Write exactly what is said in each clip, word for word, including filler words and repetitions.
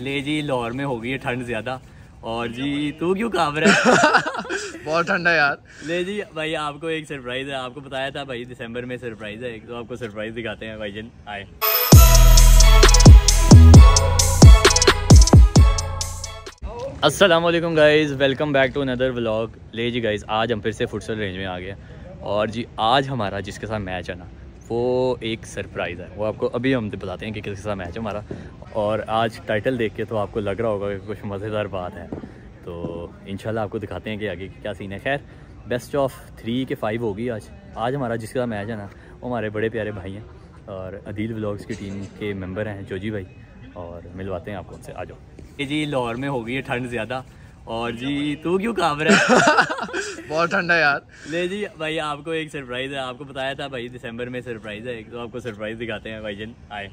ले जी, लाहौर में हो गई है ठंड ज्यादा। और जी तू क्यों कांप रहा है? बहुत ठंड है यार। ले जी भाई, आपको एक सरप्राइज है। आपको बताया था भाई दिसंबर में सरप्राइज है, तो आपको सरप्राइज दिखाते हैं भाईजन। आए अस्सलाम वालेकुम guys, welcome back to another vlog. ले जी गाइज, आज हम फिर से फुटसॉल रेंज में आ गए और जी आज हमारा जिसके साथ मैच है ना, वो एक सरप्राइज़ है। वो आपको अभी हम बताते हैं कि किसके साथ मैच है हमारा। और आज टाइटल देख के तो आपको लग रहा होगा कि कुछ मज़ेदार बात है, तो इंशाल्लाह आपको दिखाते हैं कि आगे क्या सीन है। खैर बेस्ट ऑफ थ्री के फाइव होगी आज। आज हमारा जिसके साथ मैच है ना, वो हमारे बड़े प्यारे भाई हैं और अदील व्लॉग्स की टीम के मेम्बर हैं जोजी भाई, और मिलवाते हैं आपको उनसे। आ जाओ जी। लाहौर में हो गई है ठंड ज़्यादा। और जी तू क्यों कांप रहा है? बहुत ठंडा यार। ले जी भाई, आपको एक सरप्राइज है। आपको बताया था भाई दिसंबर में सरप्राइज है, तो आपको सरप्राइज दिखाते हैं भाईजन। आए।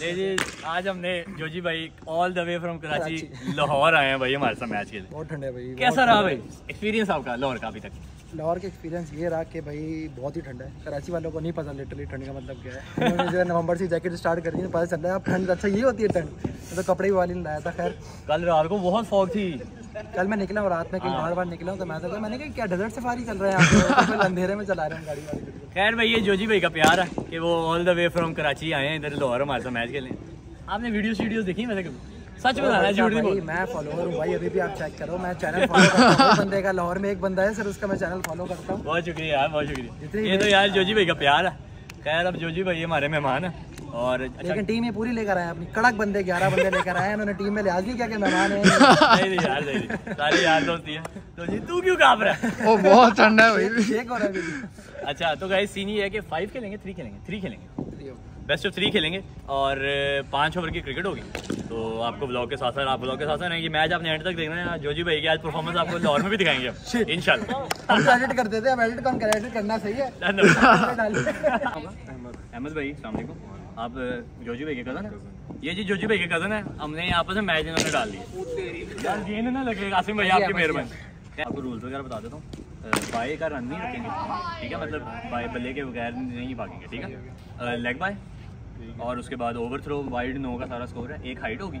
ले जी, आज हमने जोजी भाई all the way from Karachi Lahore आए हैं भाई हमारे साथ मैच के लिए। बहुत ठंडा है भाई। कैसा रहा भाई एक्सपीरियंस आपका लाहौर का अभी तक? लाहौर का एक्सपीरियंस ये रहा कि भाई बहुत ही ठंडा है। कराची वालों को नहीं पता लिटरली ठंड का मतलब क्या है। उन्होंने जो है नवंबर से जैकेट स्टार्ट कर दी तो पता चल रहा है अब ठंड। अच्छा ये होती है ठंड, तो कपड़े भी वाली ने लाया था। खैर कल रात को बहुत फॉग थी। कल मैं निकला और रात में कहीं बार बार निकला हूँ, तो मैं सोचा मैंने कहा क्या डेजर्ट सफारी चल रहा है आप तो अंधेरे में चला रहे हैं गाड़ी वाली। खैर भाई ये जोजी भाई का प्यार है कि वो all the way from Karachi आए हैं इधर लाहौर हमारे साथ मैच खेलें। आपने वीडियोस वीडियोस देखी? मैंने सच बता रहा झूठ नहीं बोल। मैं फॉलोअर हूँ भाई, अभी भी आप चेक करो। मैं चैनल फॉलो करता हूँ बंदे का, लाहौर में एक बंदा है सर, उसका मैं चैनल फॉलो करता हूँ। बहुत शुक्रिया यार, बहुत शुक्रिया। ये तो यार जोजी भाई का प्यार है। खैर अब जोजी भाई हमारे मेहमान है और लेकिन अच्छा, टीम ये पूरी लेकर आए अपनी। कड़क बंदे ग्यारह बंदे लेकर आए उन्होंने टीम में। लिहाज नहीं क्या मेहमान है यार, सारी यार दोस्ती है। तो जी तू क्यों कांप रहा है? ओ बहुत ठंडा है भाई, एक हो रहा है। अच्छा तो गाइस सीन ये है कि फाइव खेलेंगे, थ्री खेलेंगे, थ्री खेलेंगे बेस्ट ऑफ थ्री खेलेंगे और पाँच ओवर की क्रिकेट होगी। तो आपको ब्लॉग के साथ साथ आप ब्लॉग के साथ साथ रहेंगे। मैच आपने एंड तक देखना है। जोजी भाई की आज परफॉर्मेंस आपको लाहौर में भी दिखाएंगे इंशाल्लाह। हम एडिट करते थे, अब एडिट कौन करे? एडिट करना सही है। अहमद भाई अस्सलाम वालेकुम, आप जोजी भाई के कज़न है? ये जी जोजी भाई के कज़न है। हमने आपस में मैच इन्होंने डाल दिया यार, ये ना लगे आसिम भाई आपकी मेहरबानी। आपको रूल्स वगैरह बता देता हूँ। बाय का रन नहीं रखेंगे ठीक है, मतलब बाय बल्ले के बगैर नहीं भागेंगे ठीक है। लेग बाय और उसके बाद ओवर थ्रो वाइड नो का सारा स्कोर है। एक हाइट होगी,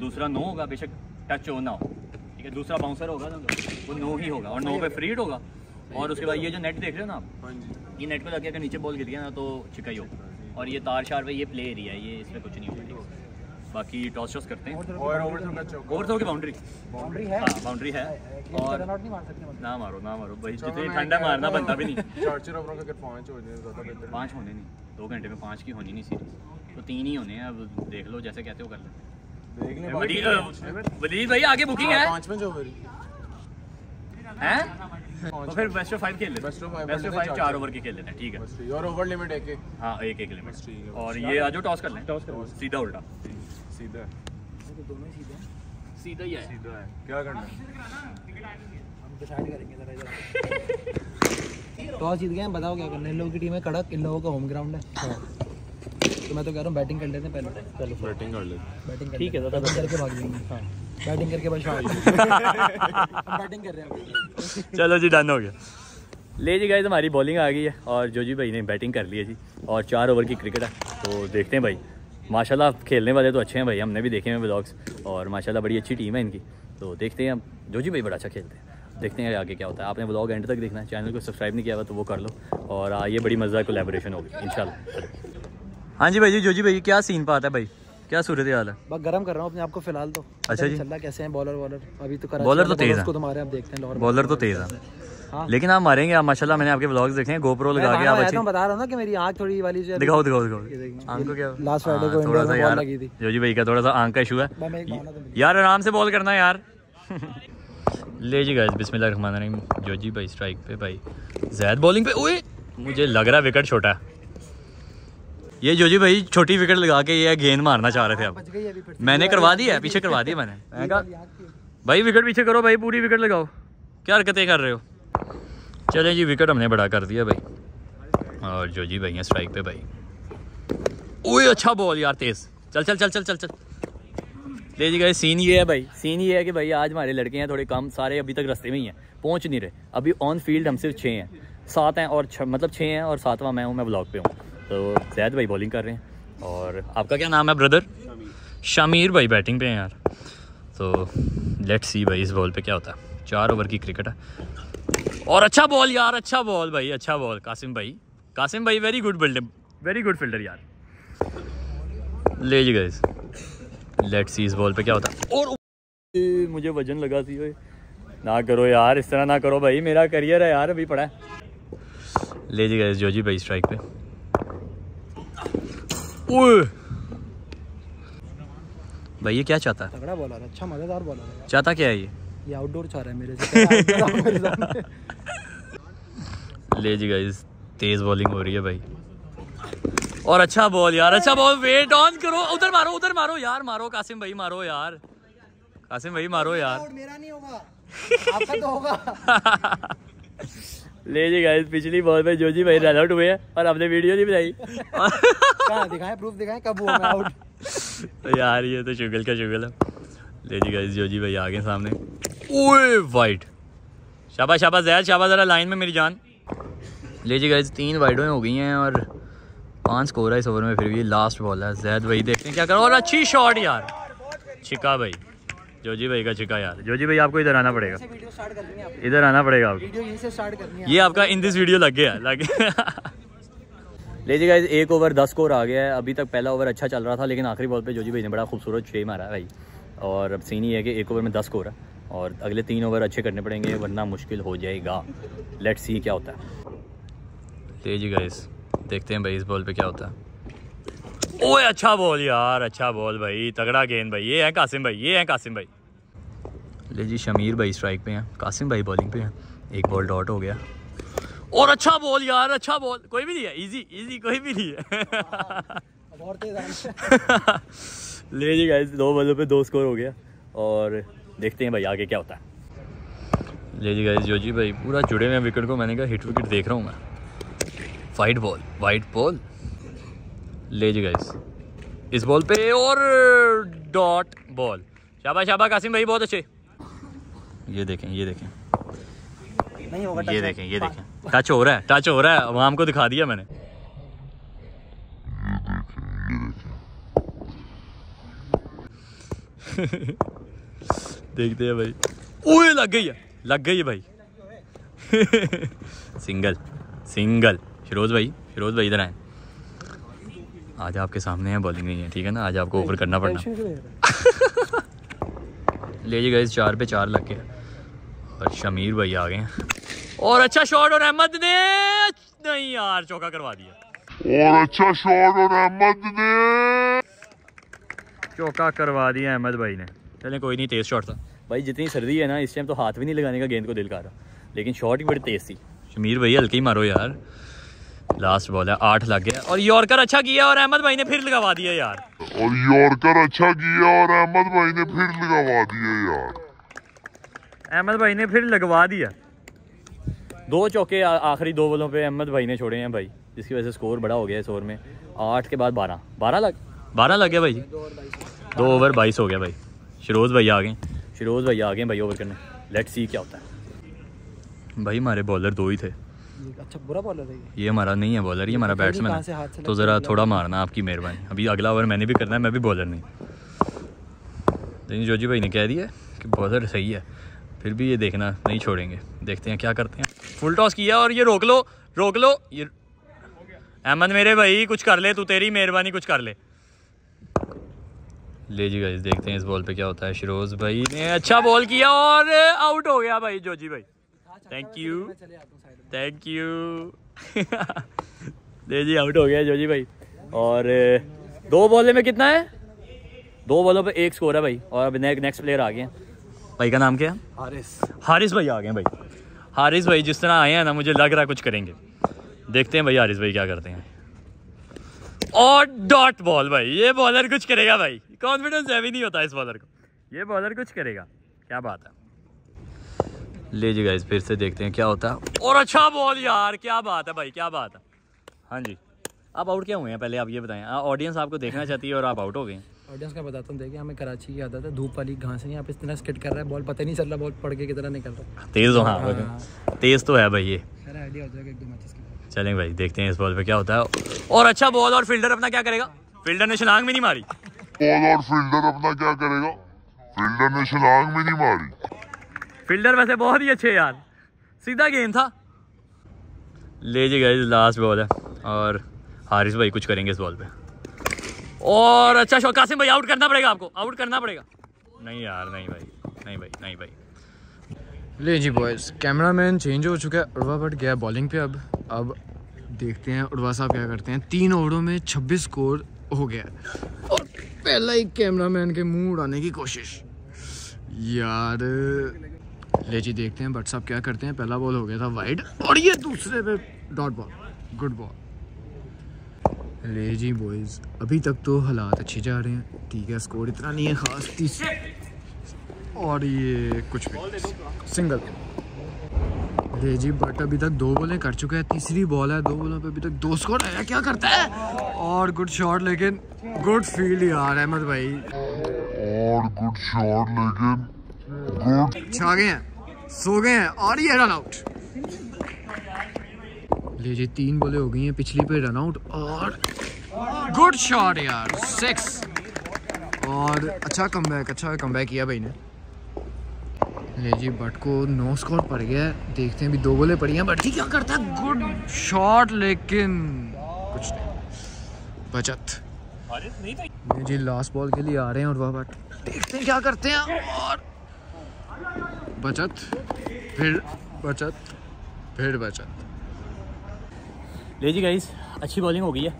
दूसरा नो होगा, बेशक टच हो ना हो ठीक है। दूसरा बाउंसर होगा वो नो ही होगा और नो पे फ्रीड होगा। और उसके बाद ये जो नेट देख रहे हो ना आप, ये नेट को लगे अगर नीचे बॉल गिर गया ना तो छिका ही होगा। और ये तार शार पे ये प्ले एरिया है, ये इसमें कुछ नहीं होगा। बाकी टॉस शॉस करते हैं और ओवर थ्रो की बाउंड्री बाउंड्री है हाँ बाउंड्री है। और ना मारो ना मारो भाई, जितनी ठंडा मारना बनता भी नहीं। चार चार ओवरों का पाँच होने ज़्यादा बेहतर। पाँच होने नहीं, दो घंटे में पाँच की होनी नहीं सीरीज, तो तीन ही होने हैं। अब देख लो जैसे कहते हो कर लो। वदीर भाई आगे बुकिंग है पाँच में जो है तो फिर बेस्ट ऑफ फाइव खेल लेते हैं। बेस्ट ऑफ फाइव चार ओवर के खेल लेते हैं ठीक है। और ओवर लिमिट एक एक हाँ एक एक लिमिट। और ये आज टॉस कर लें। टॉस करो सीधा उल्टा सीधा दोनों सीधा सीधा ही है। सीधा है क्या करना है? हम डिसाइड करेंगे जरा इधर। टॉस जीत गए हैं, बताओ क्या करना है। इन लोगों की टीम है कड़क, इन लोगों का होम ग्राउंड है, तो मैं तो कह रहा हूँ बैटिंग कर लेते हैं पहले। चलो बैटिंग कर लेते बैटिंग ठीक है, ज़्यादा बैटिंग करके भाग लेंगे। हाँ बैटिंग करके बस बैटिंग कर रहे हैं। चलो जी डन हो गया। ले जी गाइस हमारी बॉलिंग आ गई है और जोजी भाई ने बैटिंग कर ली है जी। और चार ओवर की क्रिकेट है, तो देखते हैं भाई। माशाल्लाह खेलने वाले तो अच्छे हैं भाई, हमने भी देखे हैं व्लॉग्स और माशाल्लाह बड़ी अच्छी टीम है इनकी। तो देखते हैं, हम जोजी भाई बड़ा अच्छा खेलते हैं, देखते हैं आगे क्या होता है। आपने व्लॉग एंड तक देखना है, चैनल को सब्सक्राइब नहीं किया हुआ तो वो कर लो। और ये बड़ी मज़ेदार कोलैबोरेशन होगी इंशाल्लाह। हाँ जी भाई जी जोजी भाई क्या सीन पाता है भाई, क्या सूरत हाल है? बस गर्म कर रहा हूँ अपने आप को फिलहाल तो। अच्छा जी चल रहा कैसे हैं बॉलर बॉलर अभी तो कर बॉलर तो तेज़ है बॉलर तो तेज़ है, लेकिन आप मारेंगे आप माशाल्लाह। मैंने आपके व्लॉग्स देखे हैं, गोप्रो लगा के आप अच्छे बता रहा हूँ ना कि मेरी आँख थोड़ी वाली जो है। दिखाओ दिखाओ दिखाओ आँख को क्या लास्ट फ्राइडे को थोड़ा सा यार जोजी भाई का थोड़ा सा आँख का इशू है यार, आराम से बॉल करना यार। ले जी गाइस बिस्मिल्लाह रहमान रहीम। जोजी भाई स्ट्राइक पे भाई जैद बॉलिंग पे। ओए मुझे लग रहा विकेट छोटा है। ये जोजी भाई छोटी विकेट लगा के ये गेंद मारना चाह रहे थे आप। मैंने करवा दी है, पीछे करवा दी मैंने। मैंने कहा भाई विकेट पीछे करो भाई, पूरी विकेट लगाओ, क्या हरकतें कर रहे हो। चले जी विकेट हमने बड़ा कर दिया भाई और जोजी भाई हैं स्ट्राइक पे भाई। ओए अच्छा बॉल यार तेज़, चल चल चल चल चल चल। ले जी गाइस सीन ये है भाई, सीन ये है कि भाई आज हमारे लड़के हैं थोड़े कम, सारे अभी तक रास्ते में ही हैं, पहुँच नहीं रहे। अभी ऑन फील्ड हम सिर्फ छः हैं सात हैं और मतलब छः हैं और सातवां मैं हूँ, मैं ब्लॉक पे हूँ। तो जैद भाई बॉलिंग कर रहे हैं और आपका क्या नाम है ब्रदर? शमीर भाई बैटिंग पे हैं यार, तो लेट्स सी भाई इस बॉल पे क्या होता है। चार ओवर की क्रिकेट है और अच्छा बॉल यार, अच्छा बॉल भाई, अच्छा बॉल कासिम भाई, कासिम भाई very good builder, very good fielder यार। ले जी गाइस, लेट्स सी इस बॉल पे क्या होता है। और मुझे वजन लगा थी भाई, ना करो यार, इस तरह ना करो भाई, मेरा करियर है यार अभी पड़ा है। ले जी गाइस, जोजी भाई स्ट्राइक पे। ओए भाई ये क्या चाहता है? तगड़ा बॉल आ रहा है, अच्छा मजेदार बॉल आ रहा है। चाहता क्या है ये? ये आउटडोर चाह रहा है मेरे से। ले जी गाइस, तेज बॉलिंग हो रही है भाई और अच्छा बॉल यार, अच्छा बॉल। वेट ऑन करो, उधर मारो, उधर मारो यार, मारो कासिम भाई, मारो यार कासिम भाई, मारो यार। मेरा नहीं होगा, आपका तो होगा। ले जी गाइस, पिछली बॉल पे जोजी भाई रन आउट हुए हैं और हमने वीडियो नहीं बनाई। कहां दिखाएं, प्रूफ दिखाएं कब हुआ मैं आउट। तो यार ये तो शुगल का शुगल है। ले जी गाइस, जोजी भाई आ गए सामने। ओए वाइड, शाबाश शाबाश जैद, शाबाश जरा लाइन में मेरी जान। ले जी गाइस, तीन वाइडों हो गई हैं और पांच स्कोर है इस ओवर में, फिर भी लास्ट बॉल है। जैद भाई देखते हैं क्या करो, और अच्छी शॉट यार, छिका भाई, जोजी भाई का छिका यार। जोजी भाई आपको इधर आना पड़ेगा, इधर आना पड़ेगा आपको, ये आपका इन दिस वीडियो लग गया लग गया। ले जी गाइस, एक ओवर दस स्कोर आ गया है। अभी तक पहला ओवर अच्छा चल रहा था, लेकिन आखिरी बॉल पे जोजी भाई ने बड़ा खूबसूरत छः मारा है भाई। और अब सीन ही है कि एक ओवर में दस स्कोर है और अगले तीन ओवर अच्छे करने पड़ेंगे वरना मुश्किल हो जाएगा। लेट्स सी क्या होता है। ले जी गाइस, देखते हैं भाई इस बॉल पे क्या होता है। ओए अच्छा बॉल यार, अच्छा बॉल भाई, तगड़ा गेंद भाई। ये है कासिम भाई, ये है कासिम भाई। ले जी, शमीर भाई स्ट्राइक पे हैं, कासिम भाई बॉलिंग पे हैं। एक बॉल डॉट हो गया और अच्छा बॉल यार, अच्छा बॉल, कोई भी नहीं है, इजी इजी कोई भी नहीं है। ले जी गाइस, दो बॉलों पे दो स्कोर हो गया और देखते हैं भाई आगे क्या होता है। ले जी गाइस, जोजी भाई पूरा जुड़े हुए हैं विकेट को, मैंने कहा हिट विकेट देख रहा हूँ मैं। White ball, white ball. ले जी गाइस, इस बॉल पे और डॉट बॉल। शाबाश शाबाश कासिम भाई, बहुत अच्छे। ये देखें, ये देखें, नहीं होगा, ये देखें, ये देखें, टच हो रहा है, टच हो रहा है, वहाँ हमको दिखा दिया मैंने। देखते हैं भाई। ओए लग गई है, लग गई है भाई। Single single. फिरोज भाई, फिरोज भाई इधर आए, आज आपके सामने है, बॉलिंग नहीं है, ठीक है ना, आज आपको ओवर करना पड़ना। ले जी गाइस, चार पे चार लग गया और शमीर भाई आ गए हैं और अच्छा शॉट और अहमद ने, नहीं यार चौका करवा दिया। और अच्छा शॉट और अहमद ने चौका करवा दिया, अहमद भाई ने। चले कोई नहीं, तेज शॉट था भाई। जितनी सर्दी है ना इस टाइम, तो हाथ भी नहीं लगाने का गेंद को दिल कर रहा, लेकिन शॉट ही बड़ी तेज थी। शमीर भाई हल्की मारो यार, लास्ट बॉल है, आठ लग गया और यॉर्कर अच्छा किया और अहमद भाई ने फिर लगवा दिया यार। और यॉर्कर अच्छा किया और अहमद भाई ने फिर लगवा दिया यार, अहमद भाई ने फिर लगवा दिया। दो चौके आखिरी दो बॉलों पे अहमद भाई ने छोड़े हैं भाई, जिसकी वजह से स्कोर बड़ा हो गया इस ओवर में। आठ के बाद बारह, बारह लग बारह लग गया भाई जी। दो ओवर बाईस हो गया भाई। फिरोज भाई आ गए, फिरोज भाई आ गए भाई ओवर करने। लेट्स सी क्या होता है भाई। हमारे बॉलर दो ही थे। अच्छा बुरा बॉलर है ये, ये हमारा नहीं है बॉलर, ये हमारा बैट्समैन है, हाथ से तो ज़रा थोड़ा मारना आपकी मेहरबानी। अभी अगला ओवर मैंने भी करना है, मैं भी बॉलर नहीं। लेकिन जोजी भाई ने कह दिया कि बॉलर सही है, फिर भी ये देखना नहीं छोड़ेंगे। देखते हैं क्या करते हैं। फुल टॉस किया और ये रोक लो, रोक लो ये। अहमद मेरे भाई कुछ कर ले तू, तेरी मेहरबानी कुछ कर ले। ले जी गाइस, देखते हैं इस बॉल पर क्या होता है। फिरोज भाई ने अच्छा बॉल किया और आउट हो गया भाई जोजी भाई। Thank you, thank you. ले जी, आउट हो गया जोजी भाई। और दो बॉलों में कितना है? दो बॉलों पे एक स्कोर है भाई। और अब नेक्स्ट नेक्स्ट प्लेयर आ गए हैं। भाई का नाम क्या है? हारिस, हारिस भाई आ गए हैं भाई। हारिस भाई जिस तरह आए हैं ना, मुझे लग रहा है कुछ करेंगे। देखते हैं भाई हारिस भाई क्या करते हैं। और डॉट बॉल भाई, ये बॉलर कुछ करेगा भाई। कॉन्फिडेंस है भी नहीं होता इस बॉलर को, ये बॉलर कुछ करेगा। क्या बात है। ले जी गाइस, फिर से देखते हैं क्या होता है। और अच्छा बॉल यार, क्या बात है भाई, क्या बात है। हाँ जी, आप आउट क्या हुए हैं पहले आप ये बताएं। ऑडियंस आपको देखना चाहती है और आप आउट हो गए हैं। ऑडियंस का बताता हूँ, देखिए हमें कराची की आदत है, धूप वाली घास है, यहाँ पे इस तरह स्किट कर रहा है बॉल, पता नहीं चल रहा बॉल पड़ के कितना निकल रहा है। तेज़ हो, हाँ तेज़ तो है भाई ये। चलें भाई, देखते हैं इस बॉल पर क्या होता है। और अच्छा बॉल और फील्डर अपना क्या करेगा। फील्डर ने छलांग भी नहीं मारी। और फील्डर अपना क्या करेगा, फील्डर ने छलांग भी नहीं मारी। फील्डर वैसे बहुत ही अच्छे यार, सीधा गेम था। ले जी गाइस लास्ट बॉल है और हारिस भाई कुछ करेंगे इस बॉल पे। और अच्छा शॉट कासिम भाई, आउट करना पड़ेगा आपको, आउट करना पड़ेगा। नहीं यार नहीं भाई, नहीं भाई नहीं भाई। ले जी बॉयज़ कैमरामैन चेंज हो चुका है, उर्वा बट गया बॉलिंग पे। अब अब देखते हैं उर्वा साहब क्या करते हैं। तीन ओवरों में छब्बीस स्कोर हो गया और पहला ही कैमरामैन के मुंह उड़ाने की कोशिश यार। ले जी देखते हैं बट साहब क्या करते हैं। पहला बॉल हो गया था वाइड और ये दूसरे पे डॉट बॉल, गुड बॉल। ले जी बॉयज़ अभी तक तो हालात अच्छे जा रहे हैं, ठीक है स्कोर इतना नहीं है खास। तीसरे और ये कुछ भी सिंगल। ले जी बट अभी तक दो बॉलें कर चुके हैं, तीसरी बॉल है, दो बॉलों पे अभी तक दो स्कोर आया। क्या करता है और गुड शॉट, लेकिन गुड फील्ड यार अहमद भाई। और गुड शॉट लेकिन छा गए हैं, सो गए हैं और ये रन आउट। ले जी तीन बॉलें हो गई हैं, पिछली पे रन आउट और गुड शॉट यार, सिक्स। और अच्छा कमबैक, अच्छा कमबैक किया भाई ने। ले जी बट को नो स्कोर पड़ गया है, देखते हैं भी दो बॉलें पड़ी हैं। बट ही क्या करता है, गुड शॉट लेकिन कुछ नहीं, बचत। ले जी लास्ट बॉल के लिए आ रहे हैं उर्वा बट, देखते हैं क्या करते हैं। और बचत, फिर बचत, फिर बचत। ले जी गाइस अच्छी बॉलिंग हो गई है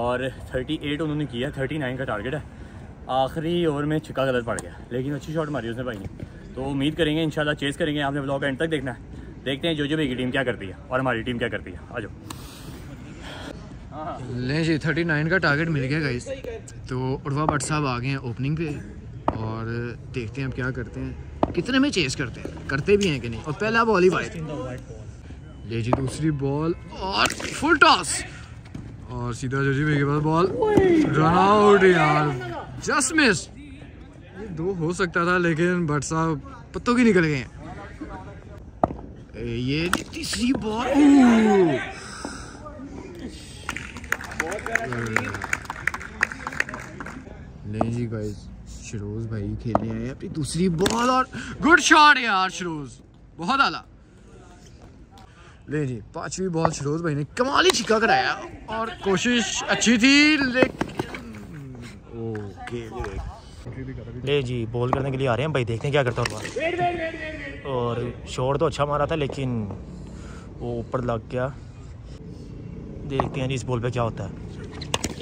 और अड़तीस उन्होंने किया, उनतालीस का टारगेट है। आखिरी ओवर में छक्का गलत पड़ गया, लेकिन अच्छी शॉट मारी उसने भाई ने। तो उम्मीद करेंगे इंशाल्लाह चेस करेंगे। आपने ब्लॉग एंड तक देखना है, देखते हैं जोजी भाई की टीम क्या करती है और हमारी टीम क्या करती है। आ जाओ। ले जी उनतालीस का टारगेट मिल गया गाइस, तो उर्वा बट साहब आ गए हैं ओपनिंग पे और देखते हैं अब क्या करते हैं, कितने में चेस करते हैं, करते भी हैं कि नहीं। और पहला बॉल ही वाइड। ले जी दूसरी बॉल और फुल टॉस और सीधा जोजी भाई के पास बॉल, रन आउट यार, जस्ट मिस। ये दो हो सकता था लेकिन बट साहब पत्तों की निकल गए हैं। ये तीसरी बॉल ले जी गाइस, शिरोज भाई खेलने आए अपनी दूसरी बॉल और गुड शॉट यार शिरोज, बहुत आला। ले जी पांचवी बॉल, शिरोज भाई ने कमाली छक्का कराया और कोशिश अच्छी थी लेकिन ओके। ले जी बॉल करने के लिए आ रहे हैं भाई, देखते हैं क्या करता है। और शॉट तो अच्छा मारा था लेकिन वो ऊपर लग गया। देखते हैं जी इस बॉल पे क्या होता है।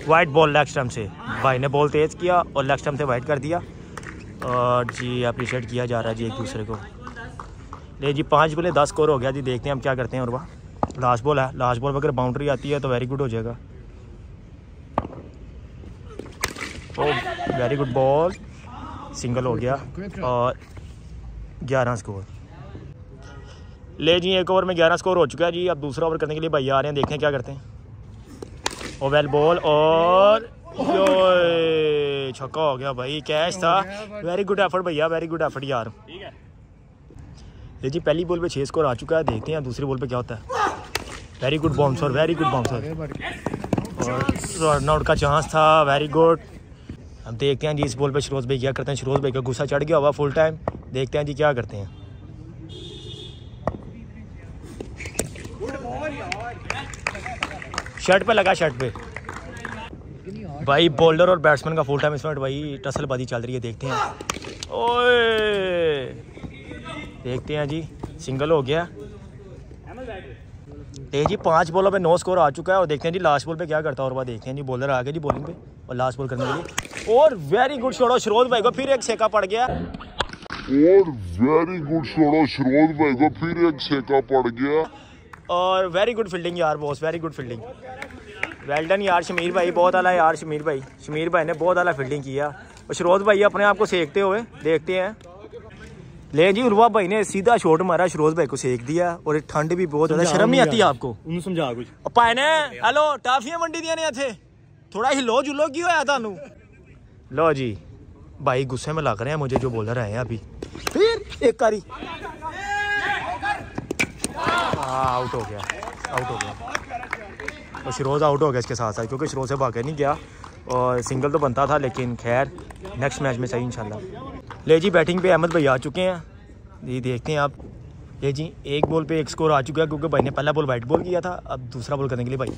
वाइट बॉल लेग स्टंप से, भाई ने बॉल तेज किया और लेग स्टंप से वाइट कर दिया। और जी अप्रिशिएट किया जा रहा है जी एक दूसरे को। ले जी पाँच बॉलें दस स्कोर हो गया जी, देखते हैं हम क्या करते हैं। और वह लास्ट बॉल है, लास्ट बॉल पर अगर बाउंड्री आती है तो वेरी गुड हो जाएगा। ओ वेरी गुड बॉल, सिंगल हो गया और ग्यारह स्कोर। ले जी एक ओवर में ग्यारह स्कोर हो चुका है जी। अब दूसरा ओवर करने के लिए भाई आ रहे हैं, देखते हैं क्या करते हैं। ओ वेल बॉल और छक्का हो गया भाई, कैच था। वेरी गुड एफर्ट भैया, वेरी गुड एफर्ट यार। ले जी पहली बॉल पे छह स्कोर आ चुका है, देखते हैं दूसरी बॉल पे क्या होता है। Very good bouncer, very good bouncer और रन आउट का चांस था, वेरी गुड। अब देखते हैं जी इस बॉल पे शिरोज भाई क्या करते हैं। शिरोज भाई का गुस्सा चढ़ गया हुआ फुल टाइम, देखते हैं जी क्या करते हैं। शर्ट पे लगा, शर्ट पे भाई। बॉलर और बैट्समैन का फुल टाइम इस मिनट भाई टसलबाजी चल रही है, देखते हैं। ओए देखते हैं जी सिंगल हो गया। देखिए जी पांच बॉलों पे नौ स्कोर आ चुका है और देखते हैं जी लास्ट बॉल पे क्या करता है। और बात देखते हैं जी बॉलर आ गए जी बॉलिंग पे और लास्ट बॉल करने के लिए। और वेरी गुड शॉट, शिरोज भाई को फिर एक सेका पड़ गया। और वेरी गुड शॉट, शिरोज भाई को फिर एक सेका पड़ गया। और वेरी गुड फील्डिंग यार boss, very good fielding, well done यार शमीर भाई, बहुत आला यार शमीर भाई। शमीर भाई ने बहुत आला फील्डिंग किया और शिरोज भाई अपने आप को सेकते हुए देखते हैं। ले जी उर्वा भाई ने सीधा शॉट मारा, शिरोज भाई को सेक दिया। और ठंड भी बहुत ज्यादा, शर्म नहीं आती आपको? उन्हें समझा कुछ भाई ने। हेलो टाफियां मंडी दिया ने इथे, थोड़ा हिलो जुलो की होया थानू। लो जी भाई गुस्से में लग रहे हैं मुझे जो बॉलर आए हैं अभी। फिर एक कारी आउट हो गया, आउट हो गया। और शिरोज आउट हो गया इसके साथ साथ, क्योंकि शिरोज से भागे नहीं गया। और सिंगल तो बनता था, लेकिन खैर नेक्स्ट मैच में सही इंशाल्लाह। ले जी बैटिंग पे अहमद भाई आ चुके हैं, ये देखते हैं आप। ये जी एक बॉल पे एक स्कोर आ चुका है, क्योंकि भाई ने पहला बॉल वाइट बॉल किया था, अब दूसरा बॉल करने के लिए भाई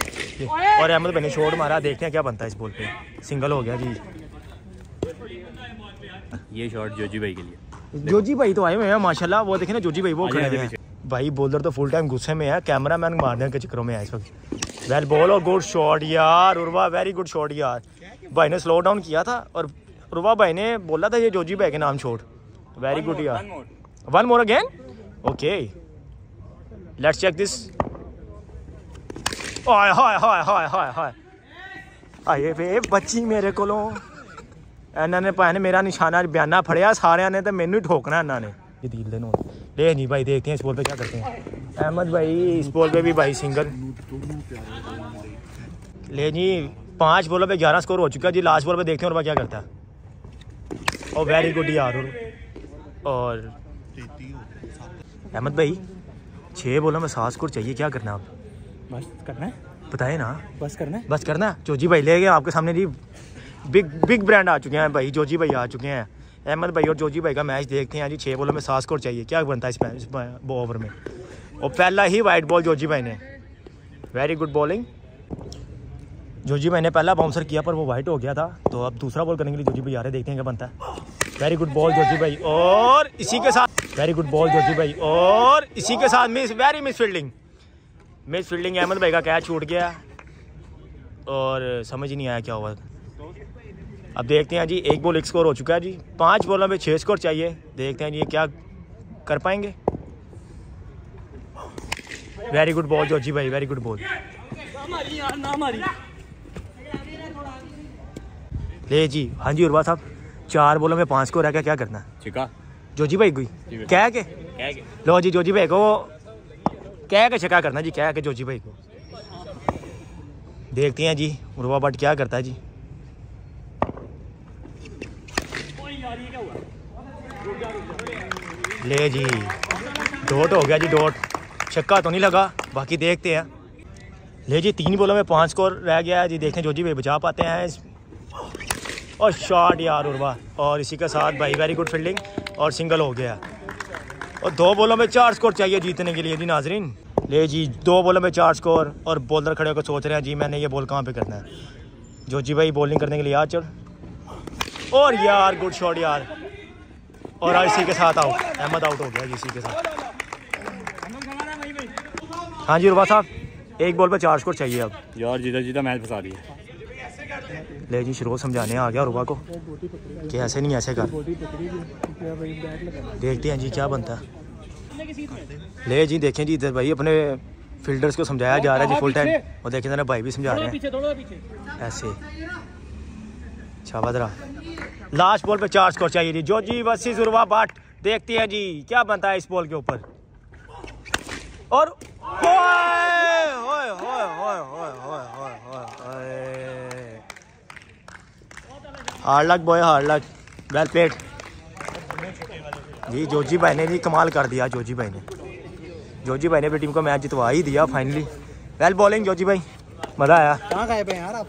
ये। और अहमद भाई ने शॉट मारा, देखते हैं क्या बनता है इस बॉल पे। सिंगल हो गया जी, ये शॉट जोजी भाई के लिए। जोजी भाई तो आए हुए हैं माशाल्लाह, वो देखे ना जोजी भाई वो खड़े हैं। भाई बॉलर तो फुल टाइम गुस्से में है, कैमरा मैन मारने के चक्करों में है इस वक्त। वेल बॉल और गुड शॉट यार उर्वा, वेरी गुड शॉट यार। भाई ने स्लो डाउन किया था और उर्वा भाई ने बोला था ये जोजी भाई के नाम शॉट, वेरी गुड यार। One more again, okay let's check this. हाय हाय हाय हाय हाय हाय आए वे बच्ची मेरे को, इन्हों ने भाई ने मेरा निशाना बयाना फड़िया, सारे ने तो मैनू ही ठोकना इन्होंने। ले नहीं भाई देखते हैं इस बॉल पे क्या करते हैं अहमद भाई। इस बॉल पे भी भाई सिंगल। ले जी पांच बॉलों पे ग्यारह स्कोर हो चुका है जी। लास्ट बॉल पे देखते हैं और क्या करता है। और वेरी गुड यार। और अहमद भाई छः बॉलों में सात स्कोर चाहिए, क्या करना आप? बस करना है, बताए ना। बस करना है, बस करना है। जोजी भाई ले गए आपके सामने जी, बिग बिग ब्रांड आ चुके हैं भाई, जोजी भाई आ चुके हैं। अहमद भाई और जोजी भाई का मैच देखते हैं जी। छः बॉलों में सात स्कोर चाहिए, क्या बनता है इस, इस ओवर में। और पहला ही वाइट बॉल जोजी भाई ने, वेरी गुड बॉलिंग। जोजी भाई ने पहला बाउंसर किया पर वो वाइट हो गया था, तो अब दूसरा बॉल करने के लिए जोजी भाई आ रहे हैं, देखते हैं क्या बनता है। वेरी गुड बॉल जोजी भाई, और इसी के साथ वेरी गुड बॉल जोजी भाई, और इसी के साथ miss, very miss fielding. Miss fielding, Ahmad भाई का कैच छूट गया और समझ ही नहीं आया क्या हुआ। अब देखते हैं जी, एक बॉल एक स्कोर हो चुका है जी। पांच बॉलों में छः स्कोर चाहिए, देखते हैं जी ये क्या कर पाएंगे। वेरी गुड बॉल जोजी भाई, वेरी गुड बॉल। ले जी हाँ जी उर्वा साहब, चार बॉलों में पांच स्कोर है, क्या क्या करना है? जोजी भाई कोई कह के, लो जी जोजी भाई को कह के छक्का करना जी, कह के जोजी भाई को। देखते हैं जी उर्वा बट क्या करता है जी। ले जी डॉट हो गया जी, डॉट छक्का तो नहीं लगा, बाकी देखते हैं। ले जी तीन बॉलों में पांच स्कोर रह गया है जी, देखते हैं जोजी भाई बचा पाते हैं। और शॉट यार उर्वा, और इसी के साथ भाई वेरी गुड फील्डिंग और सिंगल हो गया। और दो बॉलों में चार स्कोर चाहिए जीतने के लिए जी नाजरीन। ले जी दो बॉलों में चार स्कोर, और बॉलर खड़े होकर सोच रहे हैं जी मैंने ये बॉल कहाँ पे करना है। जोजी भाई बॉलिंग करने के लिए आ चल, और यार गुड शॉट यार। और इसी के साथ आउट, अहमद आउट हो गया जी इसी के साथ। हाँ जी उर्वा साहब, एक बॉल पर चार स्कोर चाहिए अब यार, जीता जीता मैच फंसा दिया। ले जी शरोज समझाने आ गया उर्वा को कि ऐसे नहीं ऐसे कर। देखते हैं जी क्या बनता है। ले जी देखें जी इधर भाई अपने फील्डर्स को समझाया जा रहा है जी फुल टाइम, और देखें जरा भाई भी समझा रहे हैं ऐसे। अच्छा बदरा लास्ट बॉल पे चार स्कोर चाहिए जी। जोजी वर्सेस उर्वा बट, देखते हैं जी क्या बनता है इस बॉल के ऊपर। और hard luck boy, hard luck, well played जी। जोजी भाई ने जी कमाल कर दिया, जोजी भाई ने जोजी भाई ने अपनी टीम को मैच जितवा ही दिया फाइनली। वेल बॉलिंग जोजी भाई, मज़ा आया। कहाँ गए भाई यार आप?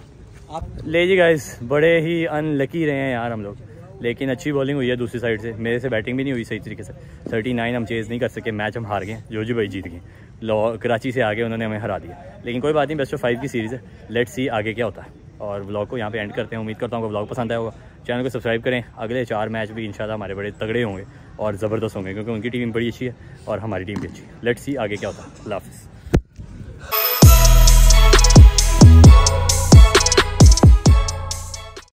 आप ले जी गाइस, बड़े ही अनलकी रहे हैं यार हम लोग, लेकिन अच्छी बॉलिंग हुई है दूसरी साइड से। मेरे से बैटिंग भी नहीं हुई सही तरीके से, थर्टी नाइन हम चेज़ नहीं कर सके, मैच हम हार गए, जोजी भाई जीत गए। लॉ कराची से आगे उन्होंने हमें हरा दिया, लेकिन कोई बात नहीं, बेस्ट ऑफ फाइव की सीरीज़ है, लेट्स सी आगे क्या होता है। और व्लॉग को यहाँ पे एंड करते हैं। उम्मीद करता हूँ व्लॉग पसंद आया होगा, चैनल को सब्सक्राइब करें। अगले चार मैच भी इंशाल्लाह हमारे बड़े तगड़े होंगे और ज़बरदस्त होंगे, क्योंकि उनकी टीम बड़ी अच्छी है और हमारी टीम भी अच्छी है। लेट्स सी आगे क्या होता है। अल्लाह हाफिज़।